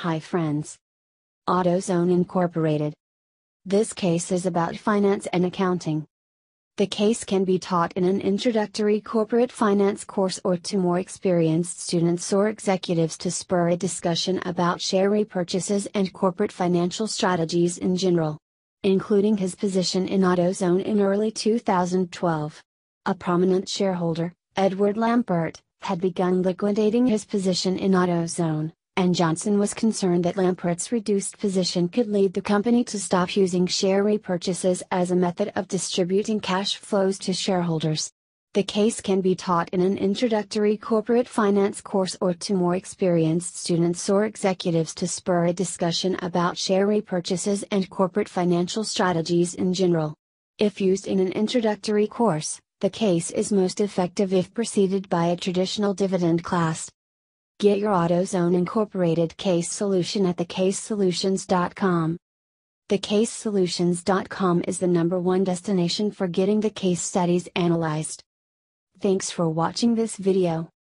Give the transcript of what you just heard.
Hi friends. AutoZone Incorporated. This case is about finance and accounting. The case can be taught in an introductory corporate finance course or to more experienced students or executives to spur a discussion about share repurchases and corporate financial strategies in general, including his position in AutoZone in early 2012. A prominent shareholder, Edward Lampert, had begun liquidating his position in AutoZone, and Johnson was concerned that Lampert's reduced position could lead the company to stop using share repurchases as a method of distributing cash flows to shareholders. The case can be taught in an introductory corporate finance course or to more experienced students or executives to spur a discussion about share repurchases and corporate financial strategies in general. If used in an introductory course, the case is most effective if preceded by a traditional dividend class. Get your AutoZone Incorporated case solution at TheCaseSolutions.com. TheCaseSolutions.com is the #1 destination for getting the case studies analyzed. Thanks for watching this video.